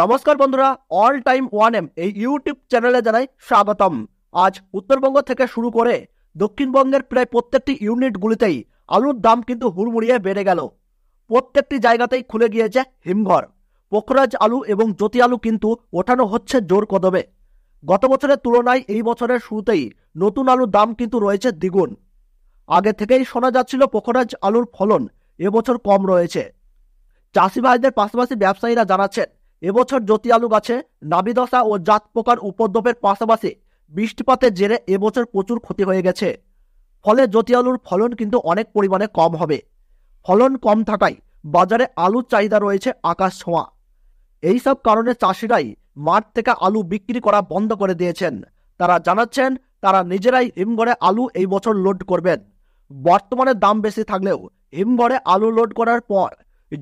নমস্কার বন্ধুরা, all time 1M এই ইউটিউব চ্যানেলে জানাই স্বাগতম। আজ উত্তরবঙ্গ থেকে শুরু করে দক্ষিণবঙ্গের প্রায় প্রত্যেকটি ইউনিটগুলিতেই আলুর দাম কিন্তু হুড়মুড়িয়ে বেড়ে গেল। প্রত্যেকটি জায়গাতেই খুলে গিয়েছে হিমঘর। পোখরাজ আলু এবং জ্যোতি আলু কিন্তু ওঠানো হচ্ছে জোর কদমে। গত বছরের তুলনায় এই বছরের শুরুতেই নতুন আলুর দাম কিন্তু রয়েছে দ্বিগুণ। আগে থেকেই শোনা যাচ্ছিল পোখরাজ আলুর ফলন এবছর কম রয়েছে। চাষি ভাইদের পাশাপাশি ব্যবসায়ীরা জানাচ্ছেন এবছর জ্যোতি আলু গাছে নাবিদশা ও জাত পোকার উপদ্রবের পাশাপাশি বৃষ্টিপাতের জেরে এবছর প্রচুর ক্ষতি হয়ে গেছে। ফলে জ্যোতি আলুর ফলন কিন্তু অনেক পরিমাণে কম হবে। ফলন কম থাকায় বাজারে আলুর চাহিদা রয়েছে আকাশ ছোঁয়া। এইসব কারণে চাষিরাই মাঠ থেকে আলু বিক্রি করা বন্ধ করে দিয়েছেন। তারা জানাচ্ছেন তারা নিজেরাই হিমঘরে আলু এই বছর লোড করবেন। বর্তমানে দাম বেশি থাকলেও হিমঘরে আলু লোড করার পর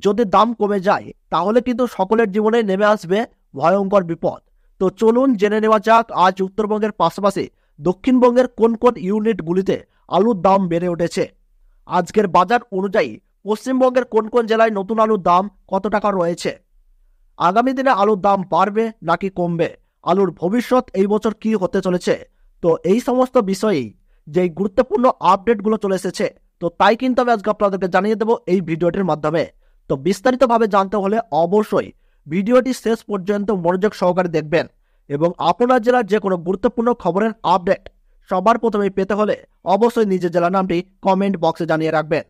যদি দাম কমে যায় তাহলে কিন্তু সকলের জীবনে নেমে আসবে ভয়ঙ্কর বিপদ। তো চলুন জেনে নেওয়া যাক আজ উত্তরবঙ্গের পাশাপাশি দক্ষিণবঙ্গের কোন কোন ইউনিটগুলিতে আলুর দাম বেড়ে উঠেছে। আজকের বাজার অনুযায়ী পশ্চিমবঙ্গের কোন কোন জেলায় নতুন আলুর দাম কত টাকা রয়েছে, আগামী দিনে আলুর দাম বাড়বে নাকি কমবে, আলুর ভবিষ্যৎ এই বছর কি হতে চলেছে, তো এই সমস্ত বিষয়েই যেই গুরুত্বপূর্ণ আপডেটগুলো চলে এসেছে তো তাই কিন্তু আমি আজকে আপনাদেরকে জানিয়ে দেবো এই ভিডিওটির মাধ্যমে। তো বিস্তারিতভাবে জানতে হলে অবশ্যই ভিডিওটি শেষ পর্যন্ত মনোযোগ সহকারে দেখবেন এবং আপনার জেলার যে কোনো গুরুত্বপূর্ণ খবরের আপডেট সবার প্রথমে পেতে হলে অবশ্যই নিজের জেলার নামটি কমেন্ট বক্সে জানিয়ে রাখবেন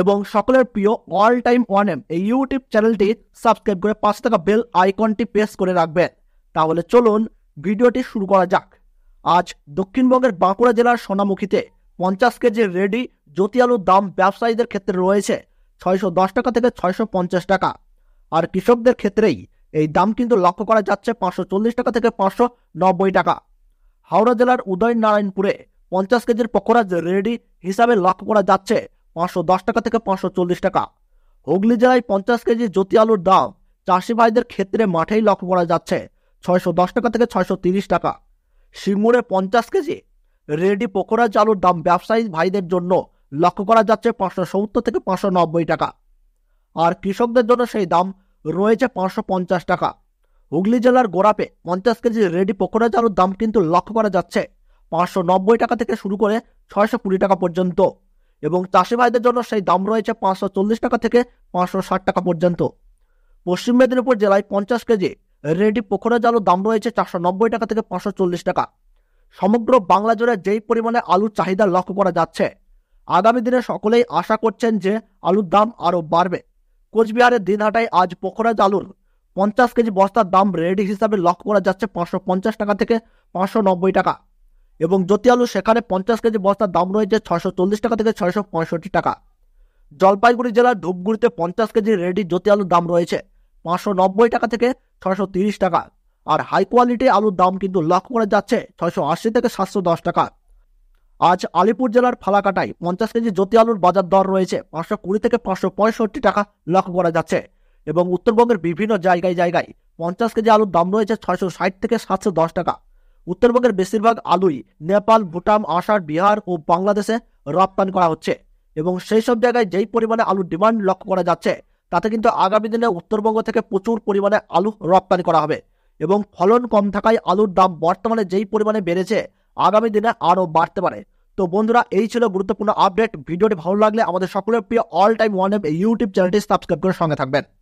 এবং সকলের প্রিয় অল টাইম 1M এই ইউটিউব চ্যানেলটি সাবস্ক্রাইব করে 5 টাকা বেল আইকনটি প্রেস করে রাখবেন। তাহলে চলুন ভিডিওটি শুরু করা যাক। আজ দক্ষিণবঙ্গের বাঁকুড়া জেলার সোনামুখীতে 50 কেজি রেডি জ্যোতি আলুর দাম ব্যবসায়ীদের ক্ষেত্রে রয়েছে 610 টাকা থেকে 650 টাকা, আর কৃষকদের ক্ষেত্রেই এই দাম কিন্তু লক্ষ্য করা যাচ্ছে 540 টাকা থেকে 590 টাকা। হাওড়া জেলার উদয়নারায়ণপুরে 50 কেজির পোখরাজ রেডি হিসাবে লক্ষ্য করা যাচ্ছে 510 টাকা থেকে 540 টাকা। হুগলি জেলায় 50 কেজি জ্যোতি আলুর দাম চাষি ভাইদের ক্ষেত্রে মাঠেই লক্ষ্য করা যাচ্ছে 610 টাকা থেকে 630 টাকা। সিঙ্গুরে 50 কেজি রেডি পোখরাজ আলুর দাম ব্যবসায়ী ভাইদের জন্য লক্ষ্য করা যাচ্ছে 570 থেকে 590 টাকা, আর কৃষকদের জন্য সেই দাম রয়েছে 550 টাকা। হুগলি জেলার গোড়াপে 50 কেজি রেডি পোখরাজ আলুর দাম কিন্তু লক্ষ্য করা যাচ্ছে 590 টাকা থেকে শুরু করে 620 টাকা পর্যন্ত এবং চাষি ভাইদের জন্য সেই দাম রয়েছে 540 টাকা থেকে 560 টাকা পর্যন্ত। পশ্চিম মেদিনীপুর জেলায় 50 কেজি রেডি পোখরাজ আলুর দাম রয়েছে 490 টাকা থেকে 540 টাকা। সমগ্র বাংলা জুড়ে যেই পরিমাণে আলুর চাহিদা লক্ষ্য করা যাচ্ছে আগামী দিনে সকলেই আশা করছেন যে আলুর দাম আরও বাড়বে। কোচবিহারের দিনহাটায় আজ পোখরাজ আলুর 50 কেজি বস্তার দাম রেডি হিসাবে লক্ষ্য করা যাচ্ছে 550 টাকা থেকে 590 টাকা এবং জ্যোতি আলু সেখানে 50 কেজি বস্তার দাম রয়েছে 640 টাকা থেকে 665 টাকা। জলপাইগুড়ি জেলার ধূপগুড়িতে 50 কেজি রেডি জ্যোতি আলুর দাম রয়েছে 590 টাকা থেকে 630 টাকা, আর হাই কোয়ালিটি আলুর দাম কিন্তু লক্ষ্য করা যাচ্ছে 680 থেকে 710 টাকা। আজ আলিপুর জেলার ফালাকাটায় 50 কেজি জ্যোতি আলুর বাজার দর রয়েছে 520 থেকে 565 টাকা লক্ষ্য করা যাচ্ছে এবং উত্তরবঙ্গের বিভিন্ন জায়গায় 50 কেজি আলুর দাম রয়েছে 660 থেকে 710 টাকা। উত্তরবঙ্গের বেশিরভাগ আলুই নেপাল, ভুটান, আসাম, বিহার ও বাংলাদেশে রপ্তানি করা হচ্ছে এবং সেই সব জায়গায় যেই পরিমাণে আলুর ডিমান্ড লক্ষ্য করা যাচ্ছে তাতে কিন্তু আগামী দিনে উত্তরবঙ্গ থেকে প্রচুর পরিমাণে আলু রপ্তানি করা হবে এবং ফলন কম থাকায় আলুর দাম বর্তমানে যেই পরিমাণে বেড়েছে আগামী দিনে আরও বাড়তে পারে। তো বন্ধুরা, এই ছিল গুরুত্বপূর্ণ আপডেট। ভিডিওটি ভালো লাগলে আমাদের সকলের প্রিয় অল টাইম 1M ইউটিউব চ্যানেলটি সাবস্ক্রাইব করে সঙ্গে থাকবেন।